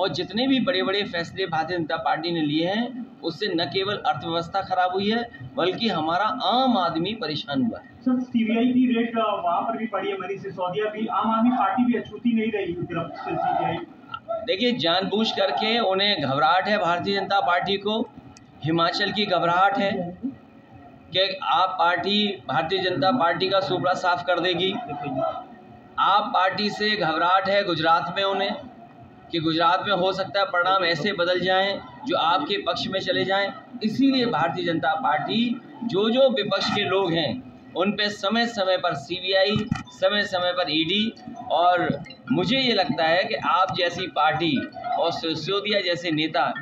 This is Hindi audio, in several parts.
और जितने भी बड़े बड़े फैसले भारतीय जनता पार्टी ने लिए हैं उससे न केवल अर्थव्यवस्था खराब हुई है बल्कि हमारा आम आदमी परेशान हुआ है। सर सीबीआई की रेट वहाँ पर भी पड़ी है, मरी से सऊदीया भी, आम आदमी पार्टी भी अछूती नहीं रही सीबीआई। देखिए जानबूझ करके उन्हें घबराहट है, भारतीय जनता पार्टी को हिमाचल की घबराहट है कि आप पार्टी भारतीय जनता पार्टी का सुपड़ा साफ कर देगी, आप पार्टी से घबराहट है गुजरात में उन्हें कि गुजरात में हो सकता है परिणाम ऐसे बदल जाएं जो आपके पक्ष में चले जाएं। इसीलिए भारतीय जनता पार्टी जो विपक्ष के लोग हैं उन पे समय समय पर सीबीआई, समय समय पर ईडी, और मुझे ये लगता है कि आप जैसी पार्टी और सिसोदिया जैसे नेता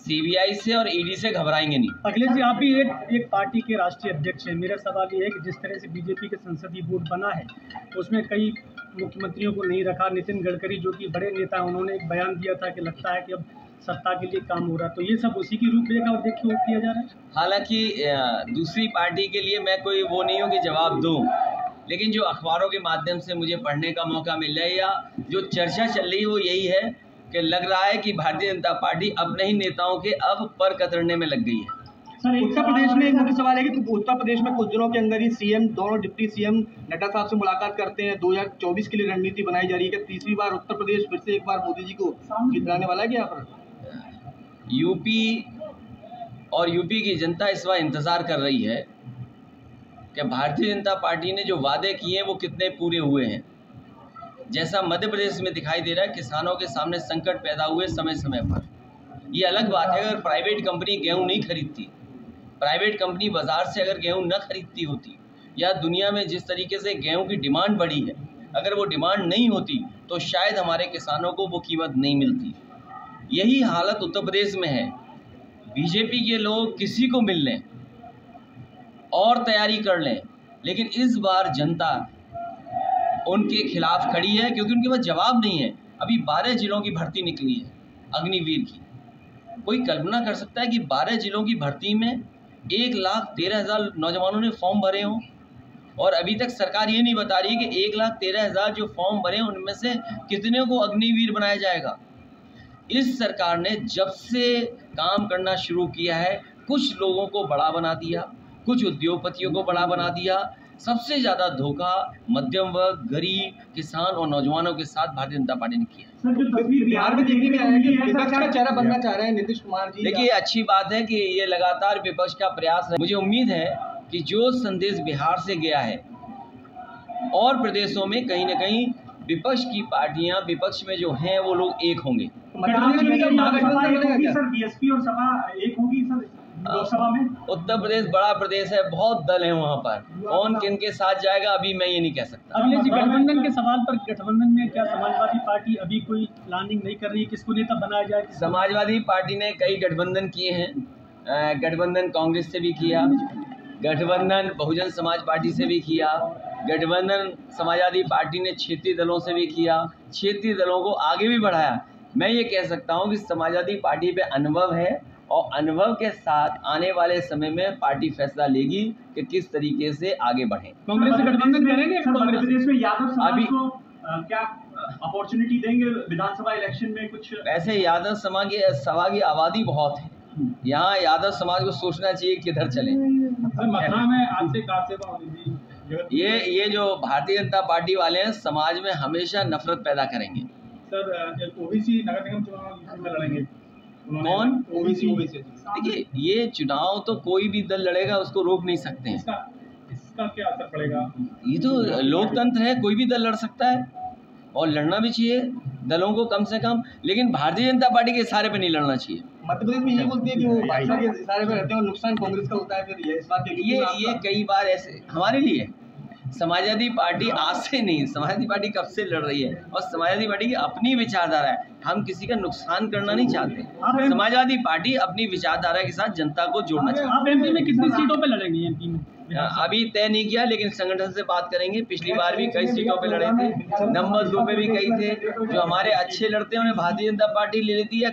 सीबीआई से और ईडी से घबराएंगे नहीं। अखिलेश जी आप भी एक पार्टी के राष्ट्रीय अध्यक्ष हैं, मेरा सवाल ये है कि जिस तरह से बीजेपी के संसदीय बोर्ड बना है उसमें कई मुख्यमंत्रियों को नहीं रखा, नितिन गडकरी जो कि बड़े नेता हैं उन्होंने एक बयान दिया था कि लगता है कि अब सत्ता के लिए काम हो रहा, तो ये सब उसी की रूपरेखा और देखिए किया जा रहा है। हालांकि दूसरी पार्टी के लिए मैं कोई वो नहीं हूँ कि जवाब दूँ, लेकिन जो अखबारों के माध्यम से मुझे पढ़ने का मौका मिल रहा है या जो चर्चा चल रही है वो यही है कि लग रहा है कि भारतीय जनता पार्टी अपने ही नेताओं के अब पर कतरने में लग गई है। सर उत्तर प्रदेश में एक मुख्य सवाल है कि उत्तर प्रदेश में कुछ दिनों के अंदर ही सीएम, दोनों डिप्टी सीएम नड्डा साहब से मुलाकात करते हैं, 2024 के लिए रणनीति बनाई जा रही है कि तीसरी बार उत्तर प्रदेश फिर से एक बार मोदी जी को जिताने वाला है क्या? यहाँ पर यूपी की जनता इस बार इंतजार कर रही है कि भारतीय जनता पार्टी ने जो वादे किए हैं वो कितने पूरे हुए हैं। जैसा मध्य प्रदेश में दिखाई दे रहा है, किसानों के सामने संकट पैदा हुए समय समय पर। ये अलग बात है अगर प्राइवेट कंपनी गेहूं नहीं खरीदती, प्राइवेट कंपनी बाज़ार से अगर गेहूं न खरीदती होती, या दुनिया में जिस तरीके से गेहूं की डिमांड बढ़ी है अगर वो डिमांड नहीं होती तो शायद हमारे किसानों को वो कीमत नहीं मिलती। यही हालत उत्तर प्रदेश में है। बीजेपी के लोग किसी को मिल लें और तैयारी कर लें, लेकिन इस बार जनता उनके खिलाफ खड़ी है क्योंकि उनके पास जवाब नहीं है। अभी 12 जिलों की भर्ती निकली है अग्निवीर की, कोई कल्पना कर सकता है कि 12 जिलों की भर्ती में 1,13,000 नौजवानों ने फॉर्म भरे हों, और अभी तक सरकार ये नहीं बता रही है कि 1,13,000 जो फॉर्म भरे हैं उनमें से कितने को अग्निवीर बनाया जाएगा। इस सरकार ने जब से काम करना शुरू किया है कुछ लोगों को बड़ा बना दिया, कुछ उद्योगपतियों को बड़ा बना दिया। सबसे ज़्यादा धोखा मध्यम वर्ग, गरीब, किसान और नौजवानों के साथ भारतीय जनता पार्टी ने किया। सर जो तस्वीर बिहार में देखने में आ रही है विपक्ष का चेहरा बनना चाह रहे हैं नीतीश कुमार जी। देखिए अच्छी बात है कि ये लगातार विपक्ष का प्रयास है। मुझे उम्मीद है कि जो संदेश बिहार से गया है और प्रदेशों में कहीं ना कहीं विपक्ष की पार्टियां, विपक्ष में जो हैं वो लोग एक होंगे। उत्तर प्रदेश बड़ा प्रदेश है, बहुत दल है वहाँ पर, कौन किन के साथ जाएगा अभी मैं ये नहीं कह सकता। अखिलेश जी गठबंधन के सवाल पर, गठबंधन में क्या समाजवादी पार्टी अभी कोई प्लानिंग नहीं कर रही किसको नेता बनाया जाए? समाजवादी पार्टी ने कई गठबंधन किए हैं, गठबंधन कांग्रेस से भी किया, गठबंधन बहुजन समाज पार्टी से भी किया, गठबंधन समाजवादी पार्टी ने क्षेत्रीय दलों से भी किया, क्षेत्रीय दलों को आगे भी बढ़ाया। मैं ये कह सकता हूँ कि समाजवादी पार्टी पे अनुभव है और अनुभव के साथ आने वाले समय में पार्टी फैसला लेगी कि किस तरीके से आगे बढ़े। कांग्रेस से गठबंधन करेंगे? कांग्रेस प्रदेश में यादव समाज को क्या अपॉर्चुनिटी देंगे विधानसभा इलेक्शन में कुछ? वैसे यादव समाज की आबादी बहुत है यहाँ, यादव समाज को सोचना चाहिए किधर चले। ये जो भारतीय जनता पार्टी वाले हैं समाज में हमेशा नफरत पैदा करेंगे। सर ओबीसी नगर निगम चुनाव लड़ेंगे कौन? ओबीसी। देखिए ये चुनाव तो कोई भी दल लड़ेगा, उसको रोक नहीं सकते हैं। इसका क्या असर पड़ेगा? ये तो लोकतंत्र है, कोई भी दल लड़ सकता है और लड़ना भी चाहिए दलों को कम से कम, लेकिन भारतीय जनता पार्टी के इशारे पे नहीं लड़ना चाहिए। मध्य प्रदेश में ये बोलती है कि वो भाजपा के इशारे पे रहते हैं और नुकसान कांग्रेस का होता है, फिर इस बात के लिए ये कई बार ऐसे हमारे लिए समाजवादी पार्टी आज से नहीं, समाजवादी पार्टी कब से लड़ रही है और समाजवादी पार्टी की अपनी विचारधारा है। हम किसी का नुकसान करना नहीं चाहते, समाजवादी पार्टी अपनी विचारधारा के साथ जनता को जोड़ना चाहती है। आप एमपी में कितनी सीटों पे लड़ेंगे? एमपी में अभी तय नहीं किया, लेकिन संगठन से बात करेंगे। पिछली बार भी कई सीटों पे लड़े थे, नंबर 2 पे भी कई थे, जो हमारे अच्छे लड़ते हैं उन्हें भारतीय जनता पार्टी ले लेती है।